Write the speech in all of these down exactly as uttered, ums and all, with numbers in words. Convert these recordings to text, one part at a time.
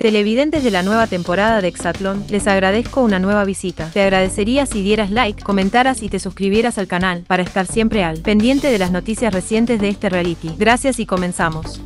Televidentes de la nueva temporada de Exatlón, les agradezco una nueva visita. Te agradecería si dieras like, comentaras y te suscribieras al canal, para estar siempre al pendiente de las noticias recientes de este reality. Gracias y comenzamos.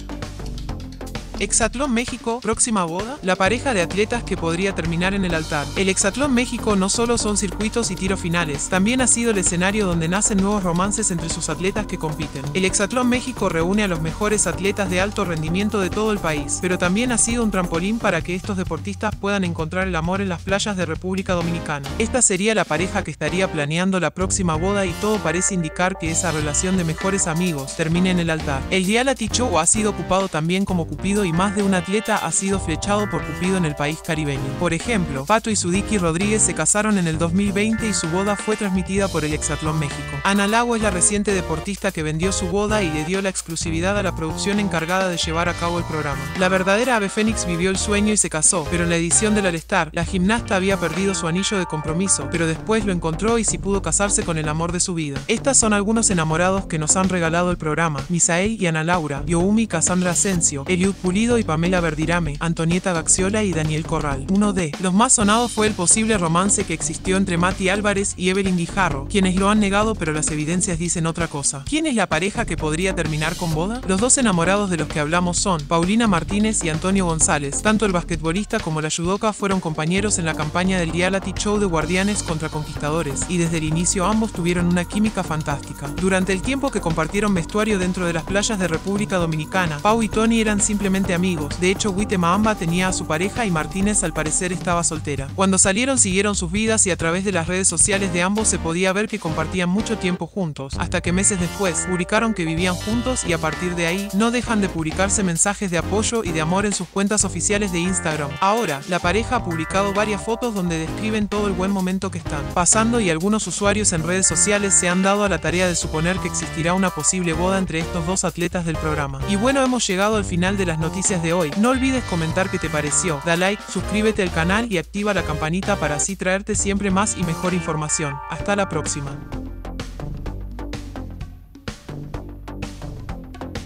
Exatlón México, próxima boda, la pareja de atletas que podría terminar en el altar. El Exatlón México no solo son circuitos y tiros finales, también ha sido el escenario donde nacen nuevos romances entre sus atletas que compiten. El Exatlón México reúne a los mejores atletas de alto rendimiento de todo el país, pero también ha sido un trampolín para que estos deportistas puedan encontrar el amor en las playas de República Dominicana. Esta sería la pareja que estaría planeando la próxima boda y todo parece indicar que esa relación de mejores amigos termine en el altar. El reality show ha sido ocupado también como Cupido y más de un atleta ha sido flechado por Cupido en el país caribeño. Por ejemplo, Pato y Zudiki Rodríguez se casaron en el dos mil veinte y su boda fue transmitida por el Exatlón México. Ana Lago es la reciente deportista que vendió su boda y le dio la exclusividad a la producción encargada de llevar a cabo el programa. La verdadera ave fénix vivió el sueño y se casó, pero en la edición del All-Star, la gimnasta había perdido su anillo de compromiso, pero después lo encontró y sí pudo casarse con el amor de su vida. Estas son algunos enamorados que nos han regalado el programa: Misael y Ana Laura, Youmi y Cassandra Asensio, Eliud y Pamela Verdirame, Antonieta Gaxiola y Daniel Corral. Uno de los más sonados fue el posible romance que existió entre Mati Álvarez y Evelyn Guijarro, quienes lo han negado pero las evidencias dicen otra cosa. ¿Quién es la pareja que podría terminar con boda? Los dos enamorados de los que hablamos son Paulina Martínez y Antonio González. Tanto el basquetbolista como la judoka fueron compañeros en la campaña del reality show de Guardianes contra Conquistadores y desde el inicio ambos tuvieron una química fantástica. Durante el tiempo que compartieron vestuario dentro de las playas de República Dominicana, Pau y Tony eran simplemente amigos. De hecho, Witemaamba tenía a su pareja y Martínez al parecer estaba soltera. Cuando salieron siguieron sus vidas y a través de las redes sociales de ambos se podía ver que compartían mucho tiempo juntos, hasta que meses después publicaron que vivían juntos y a partir de ahí no dejan de publicarse mensajes de apoyo y de amor en sus cuentas oficiales de Instagram. Ahora, la pareja ha publicado varias fotos donde describen todo el buen momento que están pasando y algunos usuarios en redes sociales se han dado a la tarea de suponer que existirá una posible boda entre estos dos atletas del programa. Y bueno, hemos llegado al final de las noticias de hoy. No olvides comentar qué te pareció, da like, suscríbete al canal y activa la campanita para así traerte siempre más y mejor información. Hasta la próxima.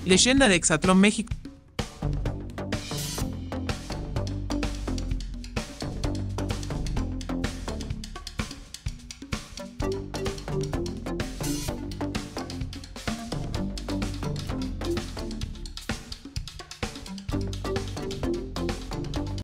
Leyenda de Exatlón México.